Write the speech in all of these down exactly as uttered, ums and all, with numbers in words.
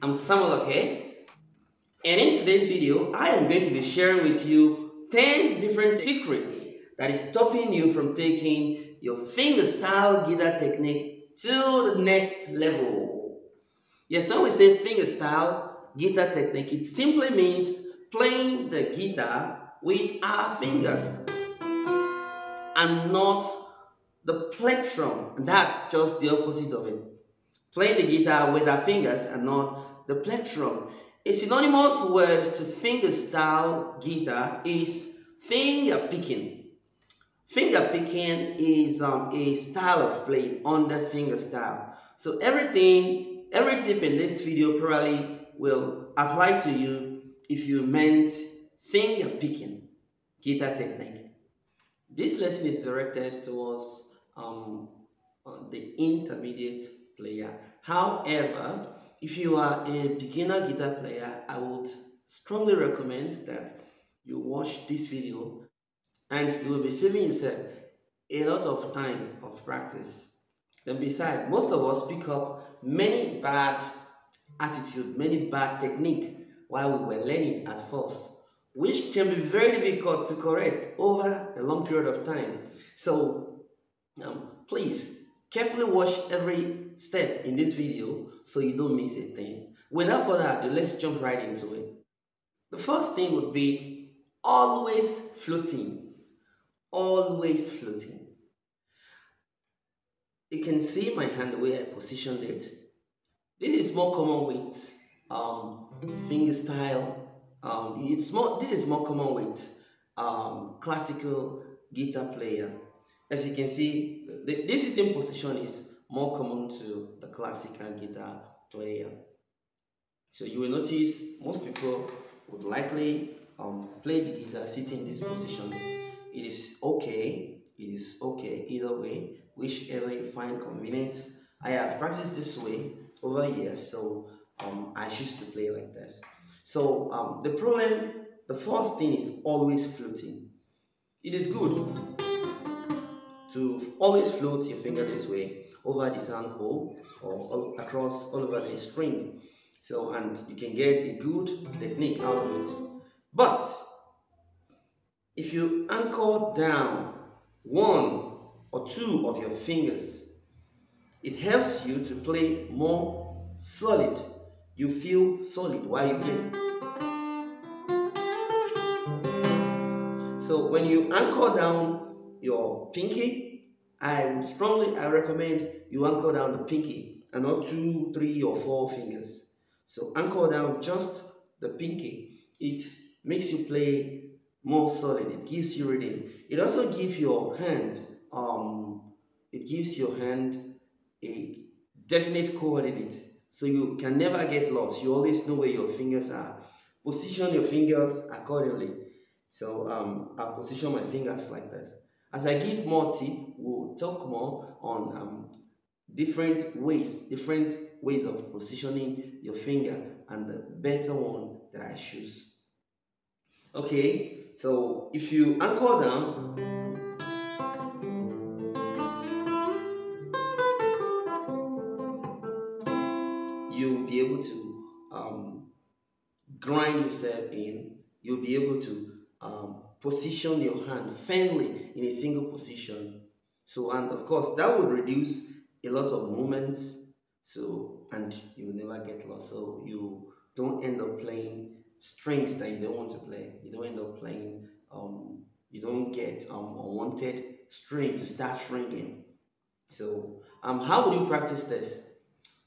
I'm Samuel Oke, and in today's video, I am going to be sharing with you ten different secrets that is stopping you from taking your fingerstyle guitar technique to the next level. Yes, when we say fingerstyle guitar technique, it simply means playing the guitar with our fingers and not the plectrum. And that's just the opposite of it. Playing the guitar with our fingers and not the plectrum. A synonymous word to fingerstyle guitar is finger picking. Finger picking is um, a style of playing under fingerstyle. So everything, every tip in this video probably will apply to you if you meant finger picking guitar technique. This lesson is directed towards um, the intermediate player. However, if you are a beginner guitar player, I would strongly recommend that you watch this video, and you will be saving yourself a lot of time of practice. Then besides, most of us pick up many bad attitude, many bad technique while we were learning at first, which can be very difficult to correct over a long period of time. So um, please carefully watch every step in this video so you don't miss a thing. Without further ado, let's jump right into it. The first thing would be always floating. Always floating. You can see my hand the way I positioned it. This is more common with um, fingerstyle. Um, it's more. This is more common with um, classical guitar player. As you can see, the, this sitting position is more common to the classical guitar player. So you will notice most people would likely um, play the guitar sitting in this position. It is okay, it is okay either way, whichever you find convenient. I have practiced this way over years, so um, I used to play like this. So um, the problem, the first thing is always floating. It is good to always float your finger this way over the sound hole or all across all over the string, so and you can get a good technique out of it. But if you anchor down one or two of your fingers, it helps you to play more solid. You feel solid while you play. So when you anchor down your pinky, I would strongly I recommend you anchor down the pinky and not two, three, or four fingers. So anchor down just the pinky. It makes you play more solid. It gives you rhythm. It also gives your hand um it gives your hand a definite coordinate. So you can never get lost. You always know where your fingers are. Position your fingers accordingly. So um I position my fingers like that. As I give more tip, we'll talk more on um, different ways, different ways of positioning your finger and the better one that I choose. Okay, so if you anchor down, you'll be able to um, grind yourself in, you'll be able to um, position your hand firmly in a single position. So, and of course, that would reduce a lot of movements. So, and you will never get lost. So, you don't end up playing strings that you don't want to play. You don't end up playing, um, you don't get um, unwanted string to start shrinking. So, um, how would you practice this?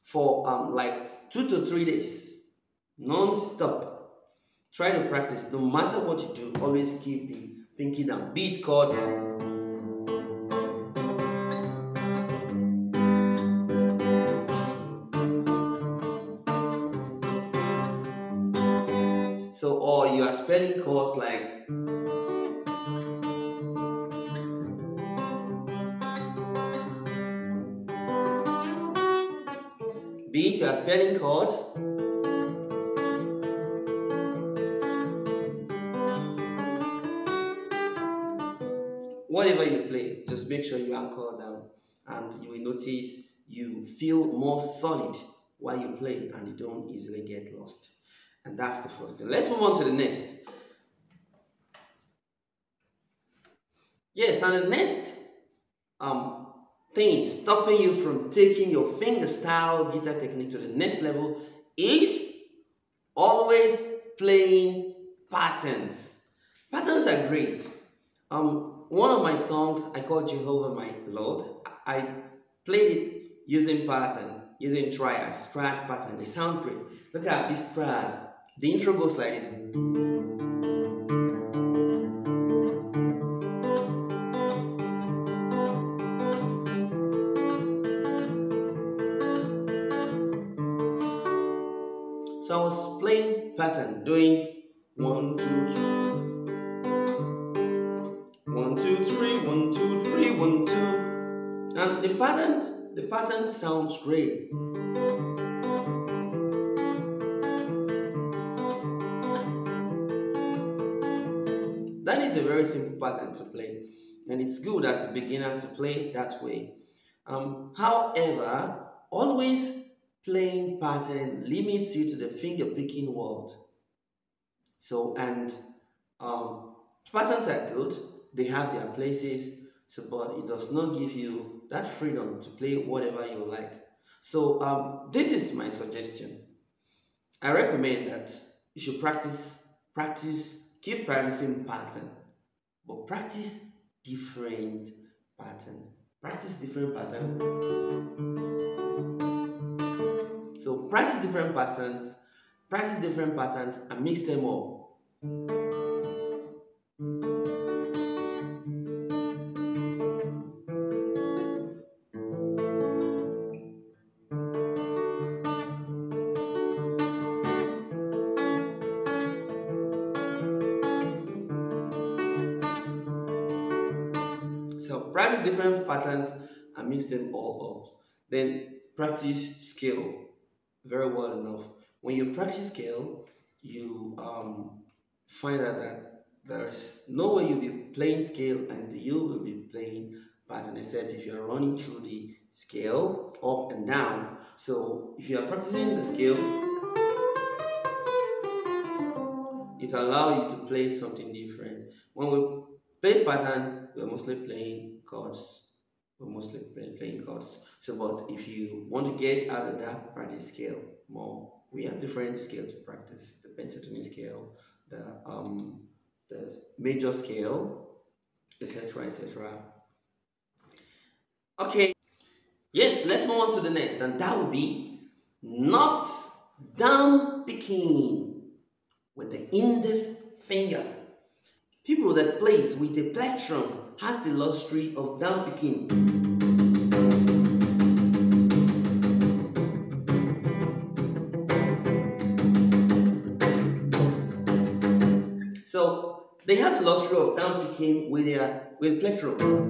For um, like two to three days, non-stop. Try to practice, no matter what you do, always keep the pinky down. Be it called so, or you are spelling chords like be it you are spelling chords. Whatever you play, just make sure you anchor down and you will notice you feel more solid while you play, and you don't easily get lost. And that's the first thing. Let's move on to the next. Yes, and the next um, thing stopping you from taking your fingerstyle guitar technique to the next level is always playing patterns. Patterns are great. Um, one of my songs I call Jehovah My Lord, I played it using pattern, using triad, strat pattern. They sound great. Look at this strat. The intro goes like this. So I was playing pattern, doing one, two, three, one, two, three, one, two, three, one, two, and the pattern, the pattern sounds great. That is a very simple pattern to play, and it's good as a beginner to play that way. Um, however, always playing pattern limits you to the finger picking world. So, and um, patterns are good, they have their places, so, but it does not give you that freedom to play whatever you like. So um, this is my suggestion. I recommend that you should practice, practice, keep practicing pattern, but practice different pattern. Practice different pattern. So practice different patterns, practice different patterns and mix them up. So practice different patterns and mix them all up. Then practice scale very well enough. When you practice scale, you um, find out that there is no way you'll be playing scale and you will be playing pattern, except if you're running through the scale up and down. So if you are practicing the scale, it allows you to play something different. When we play pattern, we're mostly playing chords. We're mostly playing chords. So, but if you want to get out of that, practice scale more. We have different scales to practice: the pentatonic scale, the um, the major scale, et cetera, et cetera. Okay. Yes, let's move on to the next, and that would be not down picking with the index finger. People that plays with the plectrum has the luxury of down picking. So they have the luxury of down picking with their with plectrum.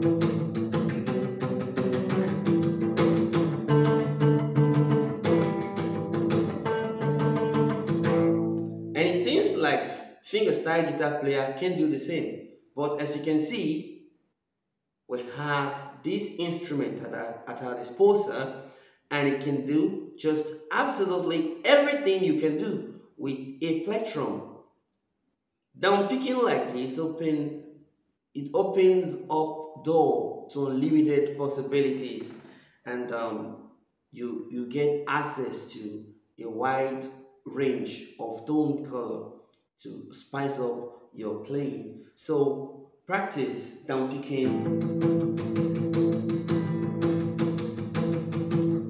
And it seems like fingerstyle guitar player can do the same, but as you can see, we have this instrument at our, at our disposal, and it can do just absolutely everything you can do with a plectrum. Down picking like this open, it opens up door to unlimited possibilities, and um, you, you get access to a wide range of tone color to spice up your playing. So practice down picking.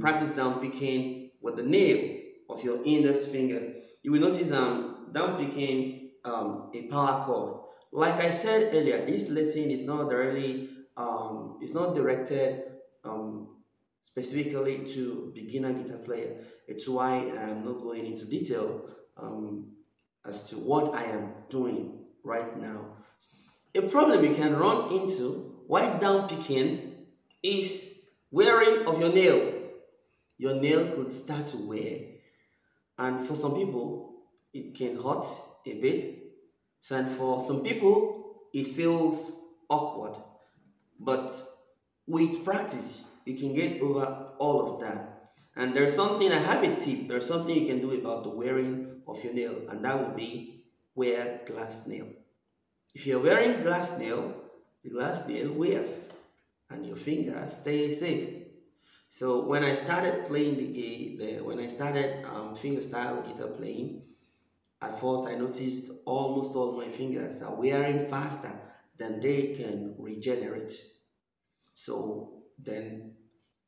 Practice down picking with the nail of your index finger. You will notice um, down picking um, a power chord. Like I said earlier, this lesson is not really um, it's not directed um, specifically to beginner guitar player. It's why I'm not going into detail um, as to what I am doing right now. A problem you can run into while down picking is wearing of your nail. Your nail could start to wear, and for some people it can hurt a bit, so and for some people it feels awkward, but with practice you can get over all of that. And there's something, I haven't tipped, there's something you can do about the wearing of your nail, and that would be wear glass nail. If you're wearing glass nail, the glass nail wears and your finger stays safe. So when I started playing the game, the, when I started um, fingerstyle guitar playing, at first I noticed almost all my fingers are wearing faster than they can regenerate. So then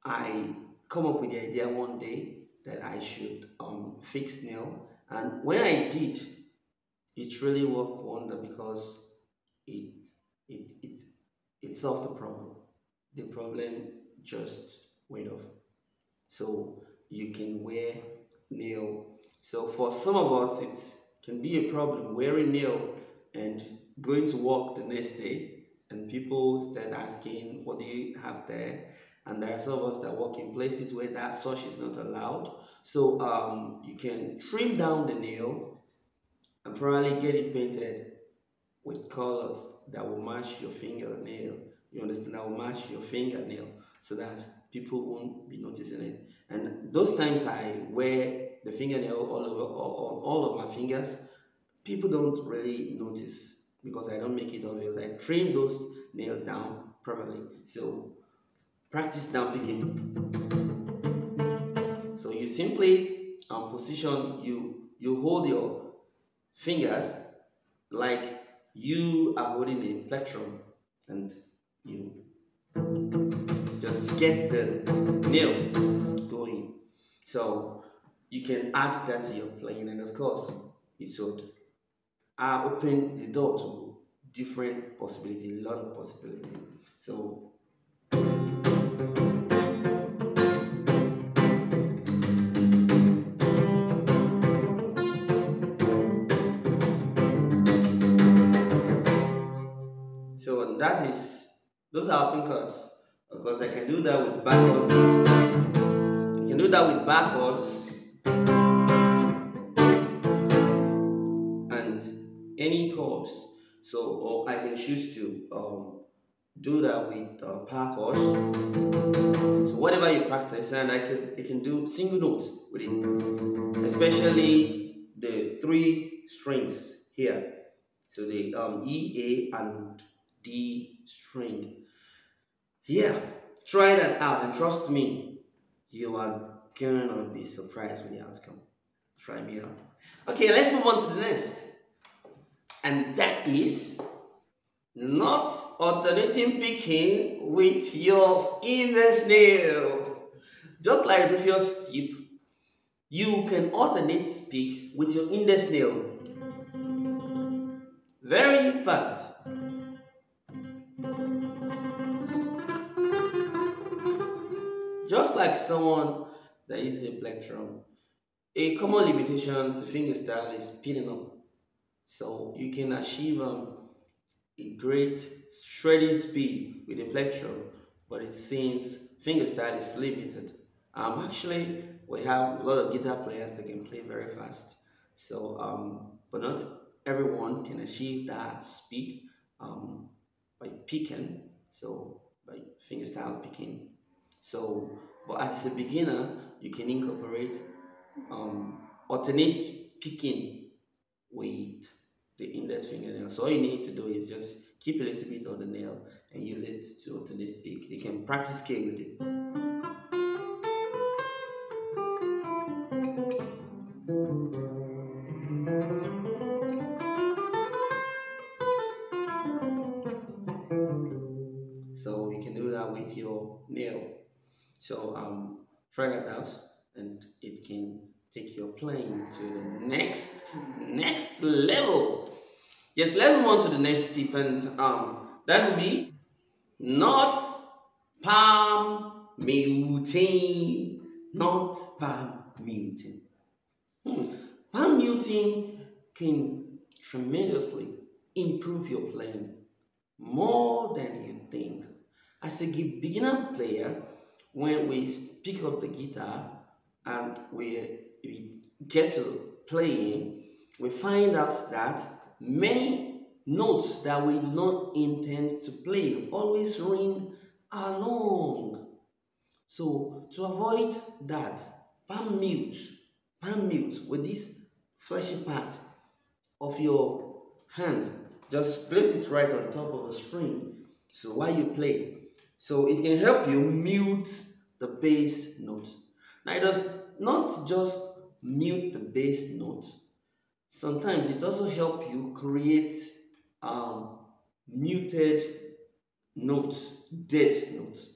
I come up with the idea one day that I should um, fix nail, and when I did, it really worked wonder because it it it it solved the problem. The problem just went off. So you can wear nail. So for some of us, it can be a problem wearing nail and going to work the next day, and people start asking, "What do you have there?" And there are some of us that work in places where that such is not allowed. So um, you can trim down the nail and probably get it painted with colors that will match your fingernail. You understand? That will match your fingernail so that people won't be noticing it. And those times I wear the fingernail all over, on all of my fingers, people don't really notice because I don't make it obvious. I trim those nails down properly. So practice now picking. So you simply um, position, you, you hold your fingers like you are holding a plectrum, and you just get the nail going. So you can add that to your playing, and of course it should uh, open the door to different possibility, a lot of possibility. So So that is, those are open chords. Of course, I can do that with backwards. I can do that with backwards and any chords. So, or I can choose to um, do that with uh, power chords. So whatever you practice, and I can, I can do single notes with it, especially the three strings here. So the um, E, A, and D string. Yeah, try that out, and trust me, you are gonna be surprised with the outcome. Try me out. Okay, let's move on to the next, and that is not alternating picking with your inner nail. Just like the previous tip, you can alternate pick with your inner nail very fast. Just like someone that is a plectrum, a common limitation to fingerstyle is speeding up. So you can achieve um, a great shredding speed with a plectrum, but it seems fingerstyle is limited. Um, actually, we have a lot of guitar players that can play very fast. So, um, but not everyone can achieve that speed um, by picking. So by fingerstyle picking. So, but as a beginner, you can incorporate um, alternate picking with the index fingernail. So all you need to do is just keep a little bit on the nail and use it to alternate pick. You can practice scale with it. So you can do that with your nail. So um, try that out, and it can take your playing to the next, next level. Yes, let's move on to the next tip, and um, that would be not palm muting, not palm muting. Hmm. Palm muting can tremendously improve your playing more than you think. As a beginner player, when we pick up the guitar and we, we get to playing, we find out that many notes that we do not intend to play always ring along. So to avoid that, palm mute, palm mute with this fleshy part of your hand. Just place it right on top of the string. So while you play, so it can help you mute the bass note. Now it does not just mute the bass note. Sometimes it also helps you create um, muted notes, dead notes.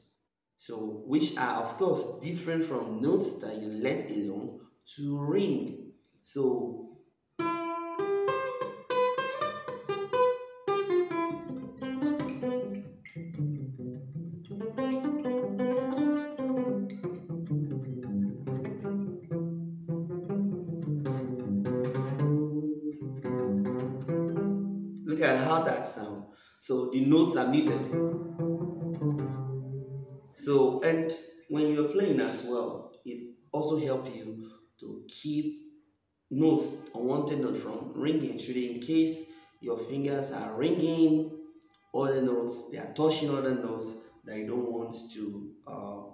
So which are of course different from notes that you let alone to ring. So look at how that sounds. So the notes are muted. So, and when you're playing as well, it also helps you to keep notes, unwanted notes from ringing. Should in case your fingers are ringing other notes, they are touching other notes that you don't want to uh,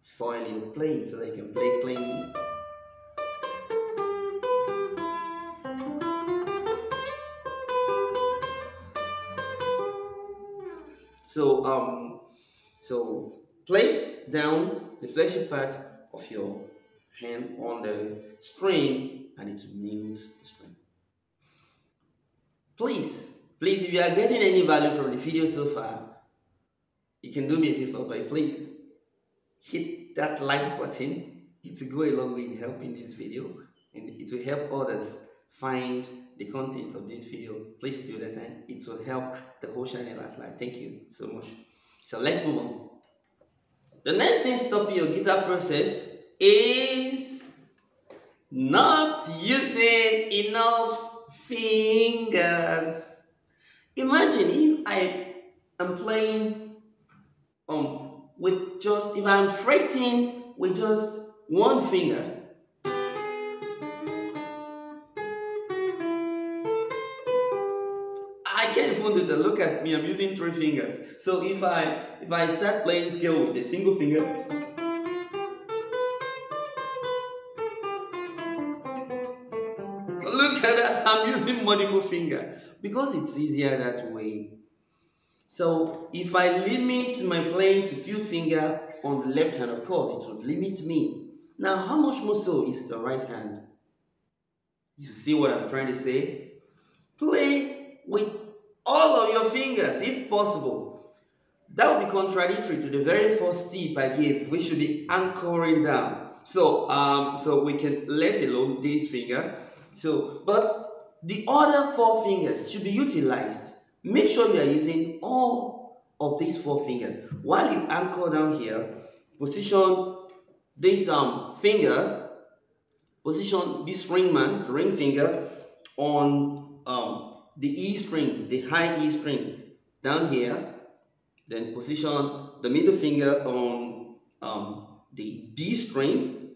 soil your playing, so that you can play playing. So, um, so place down the fleshy part of your hand on the string and it will mute the string. Please, please, if you are getting any value from the video so far, you can do me a favor by please hit that like button. It will go a long way in helping this video and it will help others find the content of this video. Please do that and it will help the whole channel at large. Thank you so much. So let's move on. The next thing stopping your guitar process is not using enough fingers. Imagine if I am playing um with just if I'm fretting with just one finger. That look at me, I'm using three fingers. So if I if I start playing scale with a single finger, look at that, I'm using multiple finger because it's easier that way. So if I limit my playing to few finger on the left hand, of course it would limit me. Now how much more so is the right hand? You see what I'm trying to say? Play with all of your fingers if possible. That would be contradictory to the very first tip I gave. We should be anchoring down. So um so we can let alone this finger. So but the other four fingers should be utilized. Make sure you are using all of these four fingers. While you anchor down here, position this um finger, position this ring man, the ring finger on um the E string, the high E string down here, then position the middle finger on um, the D string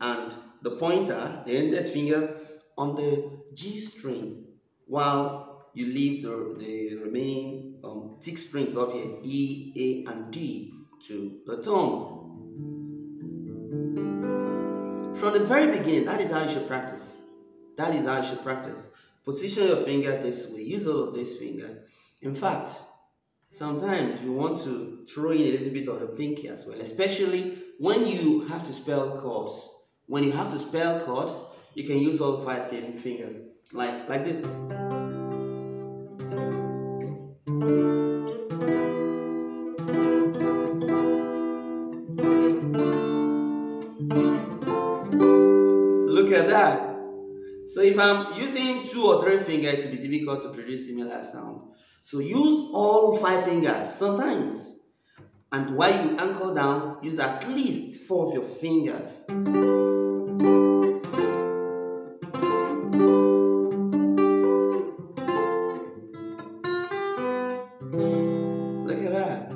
and the pointer, the index finger on the G string while you leave the, the remaining um, six strings up here, E, A and D to the tongue. From the very beginning, that is how you should practice. That is how you should practice. Position your finger this way, use all of this finger. In fact, sometimes you want to throw in a little bit of the pinky as well, especially when you have to spell chords. When you have to spell chords, you can use all five fingers, like, like this. Look at that. So if I'm using two or three fingers, it will be difficult to produce similar sound. So use all five fingers sometimes. And while you anchor down, use at least four of your fingers. Look at that.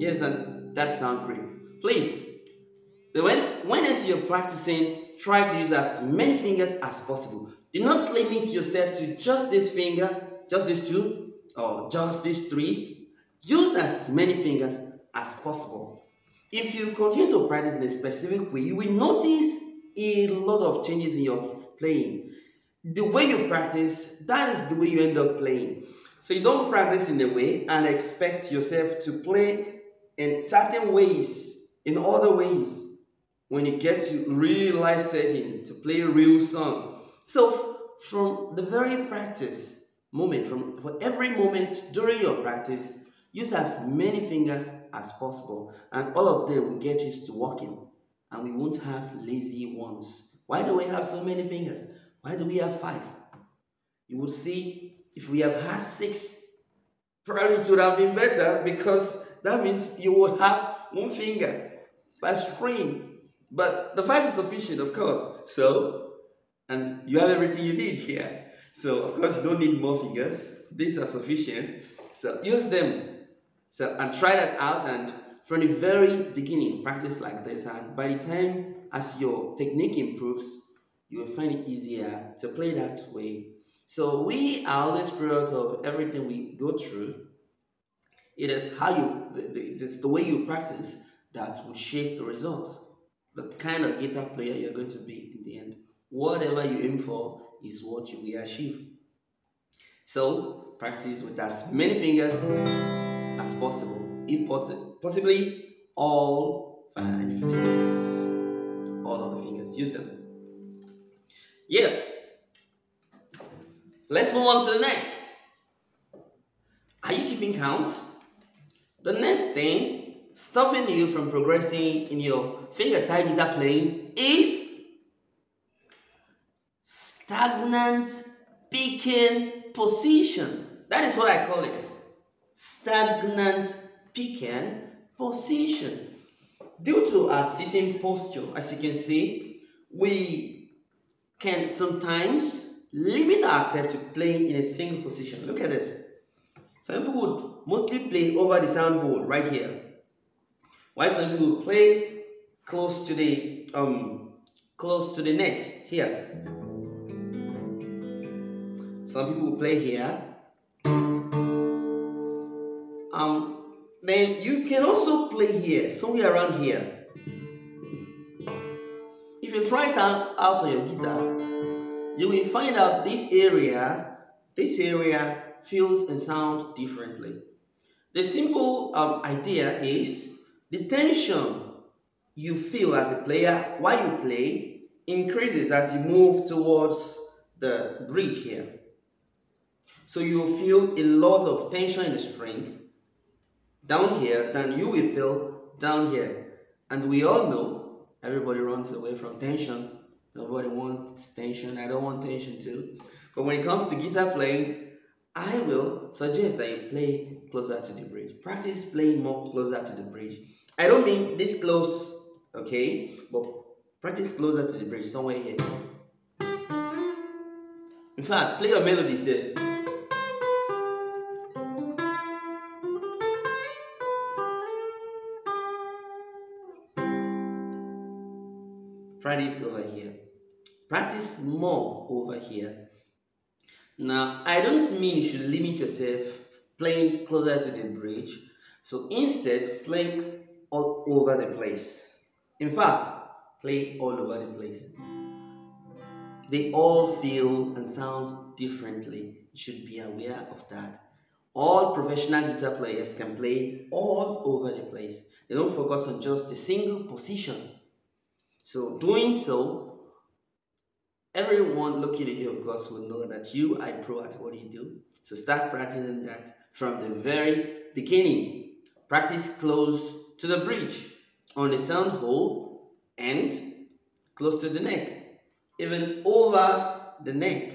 Yes, and that sounds great. Please, when, when as you're practicing, try to use as many fingers as possible. Do not limit yourself to just this finger, just these two, or just these three, use as many fingers as possible. If you continue to practice in a specific way, you will notice a lot of changes in your playing. The way you practice, that is the way you end up playing. So you don't practice in a way and expect yourself to play in certain ways, in other ways, when you get to real life setting, to play a real song. So from the very practice moment, from for every moment during your practice, use as many fingers as possible, and all of them will get used to working, and we won't have lazy ones. Why do we have so many fingers? Why do we have five? You would see if we have had six, probably it would have been better, because that means you would have one finger per string. But the five is sufficient, of course. So, and you have everything you need here. So, of course, you don't need more fingers. These are sufficient. So, use them. So, and try that out. And from the very beginning, practice like this. And by the time, as your technique improves, you will find it easier to play that way. So, we are always proud of everything we go through. It is how you, it's the way you practice that will shape the result. The kind of guitar player you're going to be in the end. Whatever you aim for is what you will achieve. So, practice with as many fingers as possible, if possible. Possibly all five fingers. All of the fingers, use them. Yes. Let's move on to the next. Are you keeping count? The next thing stopping you from progressing in your fingerstyle guitar playing is stagnant picking position. That is what I call it. Stagnant picking position. Due to our sitting posture, as you can see, we can sometimes limit ourselves to playing in a single position. Look at this. Some people would mostly play over the sound hole right here, while some people would play close to the um close to the neck here. Some people play here. Um, then you can also play here, somewhere around here. If you try it out, out on your guitar, you will find out this area, this area feels and sounds differently. The simple um, idea is the tension you feel as a player while you play increases as you move towards the bridge here. So you'll feel a lot of tension in the string down here than you will feel down here. And we all know everybody runs away from tension. Nobody wants tension. I don't want tension too. But when it comes to guitar playing, I will suggest that you play closer to the bridge. Practice playing more closer to the bridge. I don't mean this close, okay? But practice closer to the bridge, somewhere here. In fact, play your melodies there. Practice over here. Practice more over here. Now, I don't mean you should limit yourself playing closer to the bridge. So instead, play all over the place. In fact, play all over the place. They all feel and sound differently. You should be aware of that. All professional guitar players can play all over the place. They don't focus on just a single position. So doing so, everyone looking at you, of course, will know that you are a pro at what you do. So start practicing that from the very beginning. Practice close to the bridge, on the sound hole, and close to the neck. Even over the neck,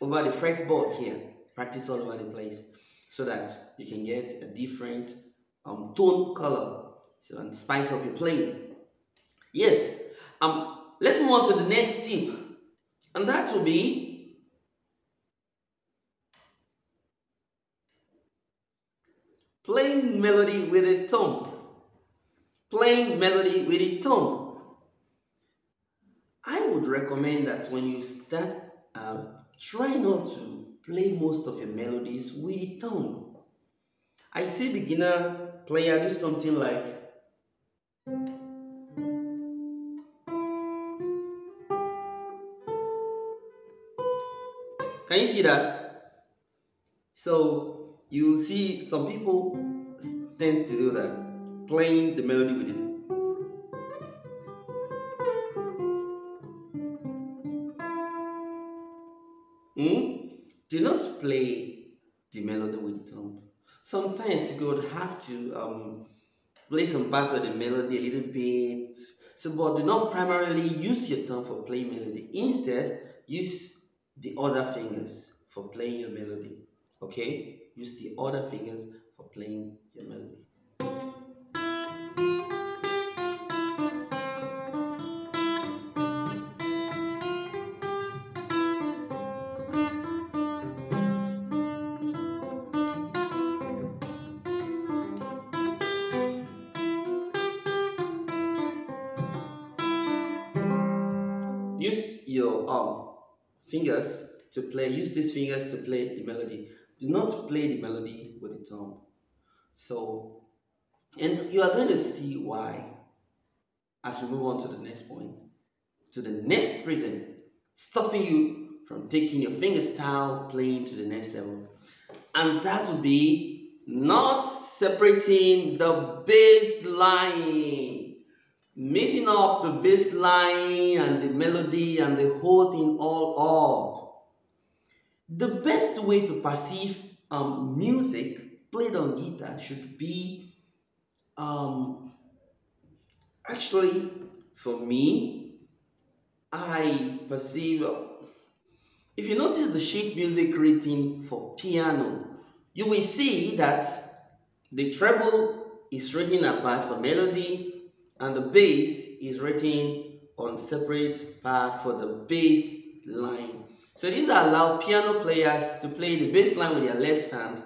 over the fretboard here. Practice all over the place so that you can get a different um, tone color, so, and spice up your playing. Yes. Um, let's move on to the next tip, and that will be playing melody with a thumb. Playing melody with a thumb. I would recommend that when you start, um, try not to play most of your melodies with the tongue. I see beginner player do something like can you see that? So you see some people tend to do that, playing the melody with it. Mm? Do not play the melody with the tongue. Sometimes you could have to um, play some part of the melody a little bit. So, but do not primarily use your tongue for playing melody. Instead, use the other fingers for playing your melody. Okay? Use the other fingers for playing your melody. Use your um, fingers to play, use these fingers to play the melody. Do not play the melody with the tongue. So, and you are going to see why as we move on to the next point, to the next reason, stopping you from taking your fingerstyle playing to the next level. And that will be not separating the bass line. Mixing up the bass line and the melody and the whole thing all up. The best way to perceive um, music played on guitar should be, um, actually for me, I perceive, if you notice the sheet music written for piano, you will see that the treble is written apart for melody, and the bass is written on separate part for the bass line. So these allow piano players to play the bass line with their left hand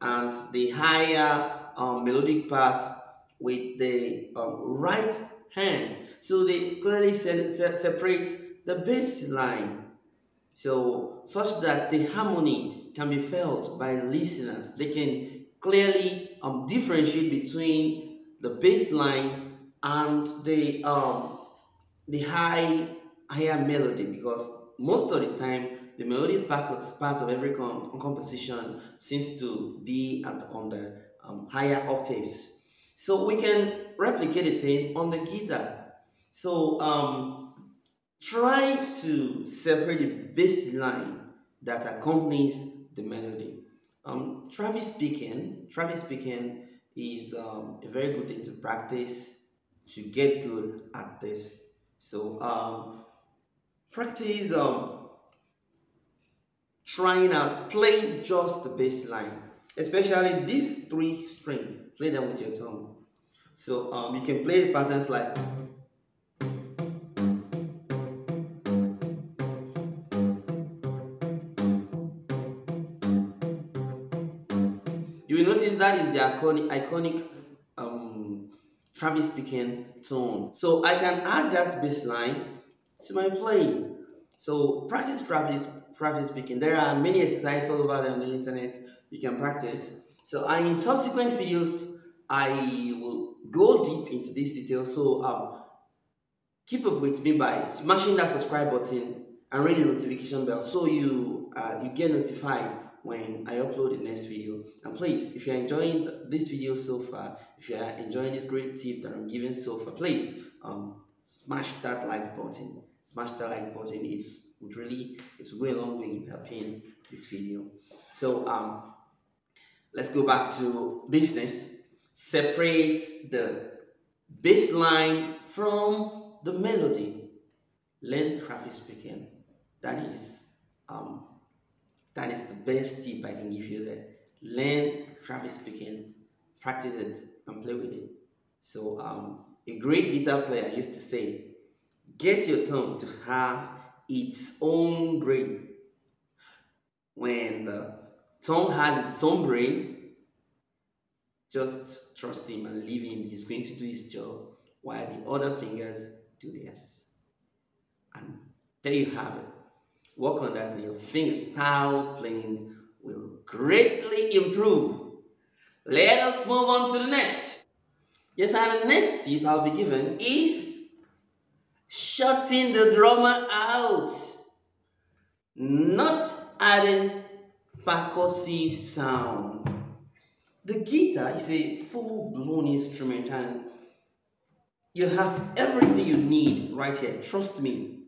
and the higher um, melodic part with the um, right hand. So they clearly se se separate the bass line, so such that the harmony can be felt by listeners. They can clearly um, differentiate between the bass line and the um the high higher melody, because most of the time the melodic part of every com composition seems to be at, on the um, higher octaves. So we can replicate the same on the guitar. So um try to separate the bass line that accompanies the melody. Um, Travis picking, Travis picking is um, a very good thing to practice, to get good at this. So um, practice um, trying out, playing just the bass line, especially these three strings, play them with your tongue. So um, you can play patterns like you will notice that is the iconic, iconic Travis picking tone. So I can add that bass line to my playing. So practice Travis, Travis picking. There are many exercises all over on the internet you can practice. So and in subsequent videos, I will go deep into these details. So um, keep up with me by smashing that subscribe button and ring the notification bell so you uh, you get notified when I upload the next video. And please, if you're enjoying this video so far, if you're enjoying this great tip that I'm giving so far, please um, smash that like button. Smash that like button. It's it really it's way a long way in helping this video. So um, let's go back to business. Separate the bass line from the melody. Learn Travis picking. That is um. That is the best tip I can give you there. Learn Travis picking, practice it, and play with it. So um, a great guitar player used to say, get your tongue to have its own brain. When the tongue has its own brain, just trust him and leave him. He's going to do his job while the other fingers do theirs. And there you have it. Work on that and your fingerstyle playing will greatly improve. Let us move on to the next. Yes, and the next tip I'll be given is shutting the drummer out. Not adding percussive sound. The guitar is a full-blown instrument and you have everything you need right here. Trust me.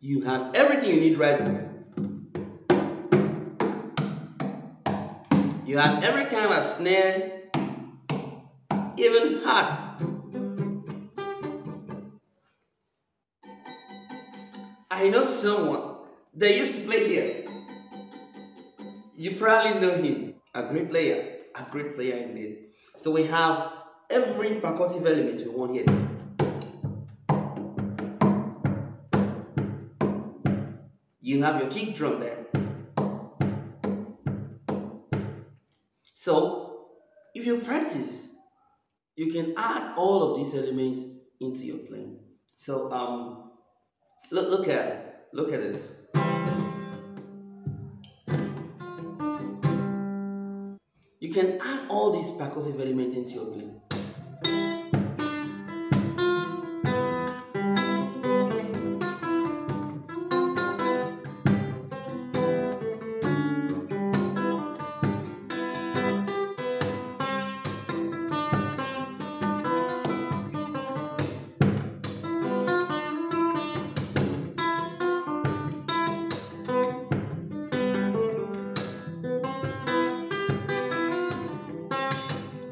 You have everything you need right there. You have every kind of snare, even hat. I know someone that used to play here. You probably know him. A great player. A great player indeed. So we have every percussive element we want here. You have your kick drum there. So if you practice, you can add all of these elements into your playing. So um Look, look at it. Look at this. You can add all these percussive elements into your play.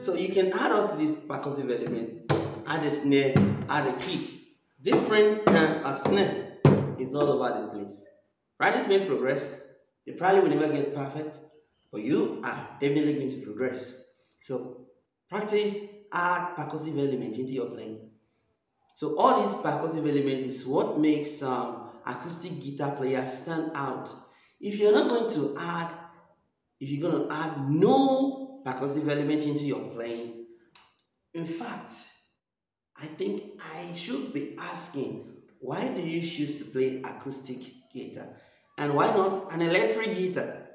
So you can add also this percussive element, add a snare, add a kick. Different kind of snare is all over the place. Practice may progress. You probably will never get perfect, but you are definitely going to progress. So practice, add percussive element into your playing. So all these percussive element is what makes um, acoustic guitar players stand out. If you're not going to add, if you're going to add no percussive element into your playing. In fact, I think I should be asking, why do you choose to play acoustic guitar? And why not an electric guitar?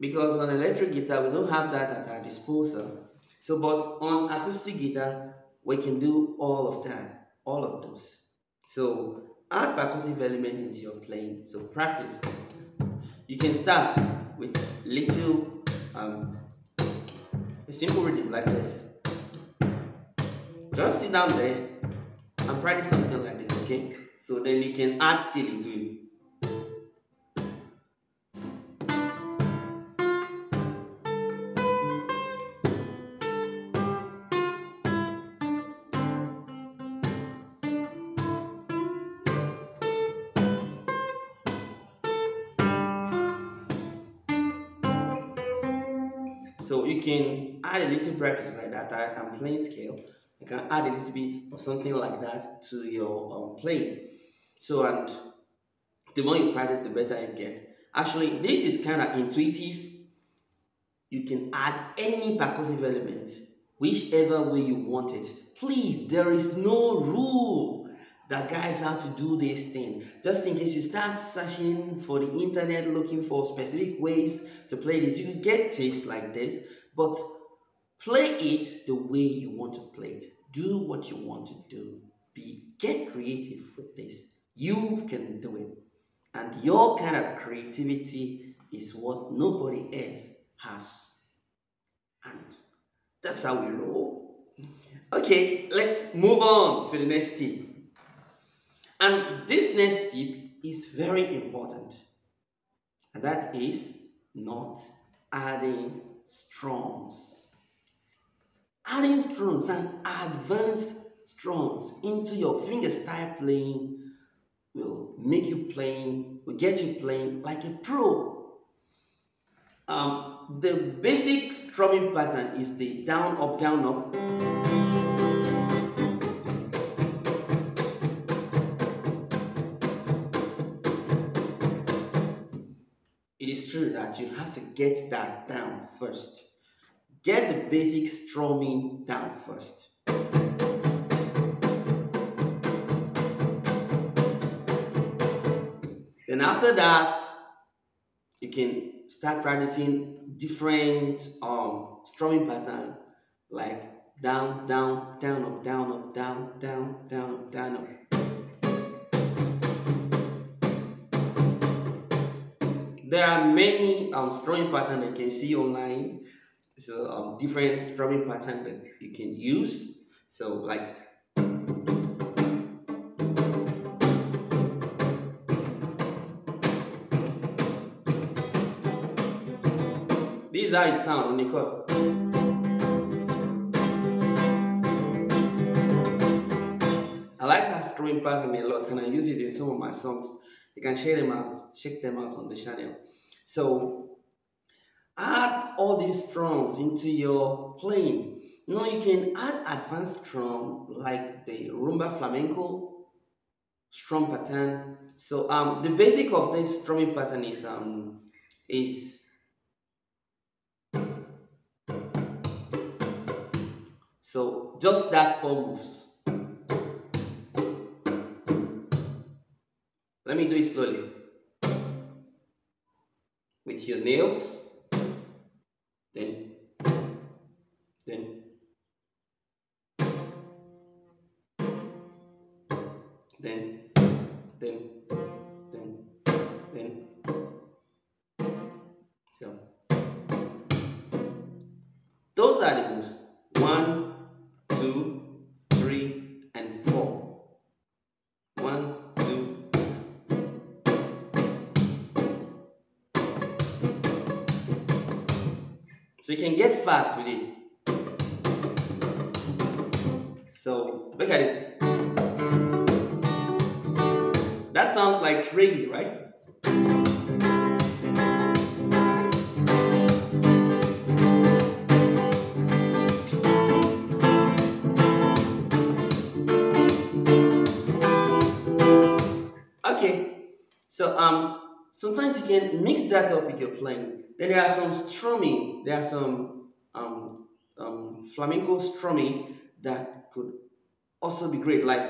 Because on electric guitar, we don't have that at our disposal. So, but on acoustic guitar, we can do all of that, all of those. So, add percussive element into your playing. So, practice. You can start with little um, a simple rhythm like this. Just sit down there and practice something like this, okay? So then you can add skill into it. So you can add a little practice like that. I, I'm playing scale. You can add a little bit of something like that to your um, playing. So, and the more you practice, the better you get. Actually, this is kind of intuitive. You can add any percussive element, whichever way you want it. Please, there is no rule that guides how to do this thing. Just in case you start searching for the internet, looking for specific ways to play this, you can get tips like this, but play it the way you want to play it. Do what you want to do. Be, get creative with this. You can do it. And your kind of creativity is what nobody else has. And that's how we roll. Okay, let's move on to the next tip. And this next tip is very important, and that is not adding strums. Adding strums and advanced strums into your fingerstyle playing will make you playing, will get you playing like a pro. Um, the basic strumming pattern is the down, up, down, up. It is true that you have to get that down first. Get the basic strumming down first. Then after that, you can start practicing different um strumming pattern, like down, down, down, up, down, up, down, down, down, up, down, up. There are many um strumming patterns that you can see online. So um, different strumming patterns that you can use. So like these are it sound on the chord. I like that strumming pattern a lot, and I use it in some of my songs. You can share them out, check them out on the channel. So add all these strums into your playing. Now you can add advanced strum like the rumba flamenco strum pattern. So um the basic of this strumming pattern is um is so just that four moves. Let me do it slowly. With your nails. Then. Then. Then. Then. Then. Then. So. Those are the moves. One. So you can get fast with it. So look at it. That sounds like reggae, right? Okay. So um, sometimes you can mix that up with your playing. Then there are some strumming, there are some um, um, flamenco strumming that could also be great, like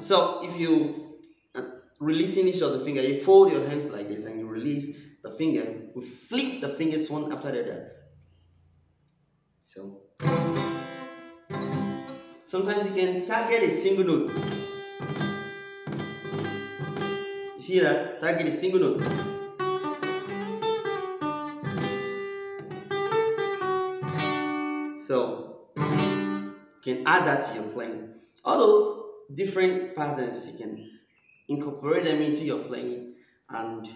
so if you uh, release each of the finger, you fold your hands like this and you release the finger, you flick the fingers one after the other. So sometimes you can target a single note. You see that? Target a single note. So, you can add that to your playing. All those different patterns, you can incorporate them into your playing. And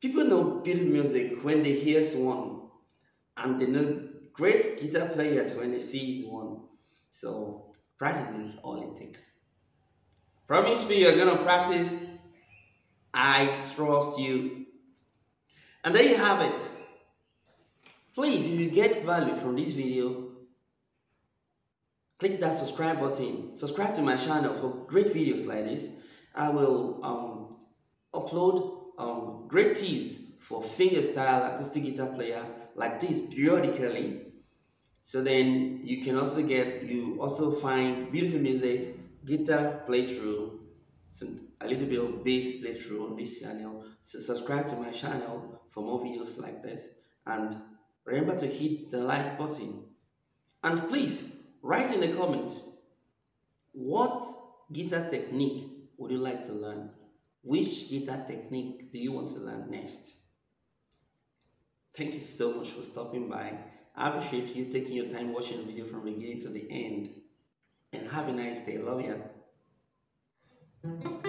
people know beautiful music when they hear someone, and they know great guitar players when they see one. So practice is all it takes. Promise me you're gonna practice. I trust you. And there you have it. Please, if you get value from this video, click that subscribe button. Subscribe to my channel for great videos like this. I will um, upload um, great tips for fingerstyle acoustic guitar player like this periodically. So then you can also get, you also find beautiful music, guitar playthrough, some, a little bit of bass playthrough on this channel. So subscribe to my channel for more videos like this. And remember to hit the like button. And please, write in the comment, what guitar technique would you like to learn? Which guitar technique do you want to learn next? Thank you so much for stopping by. I appreciate you taking your time watching the video from the beginning to the end. And have a nice day. Love you.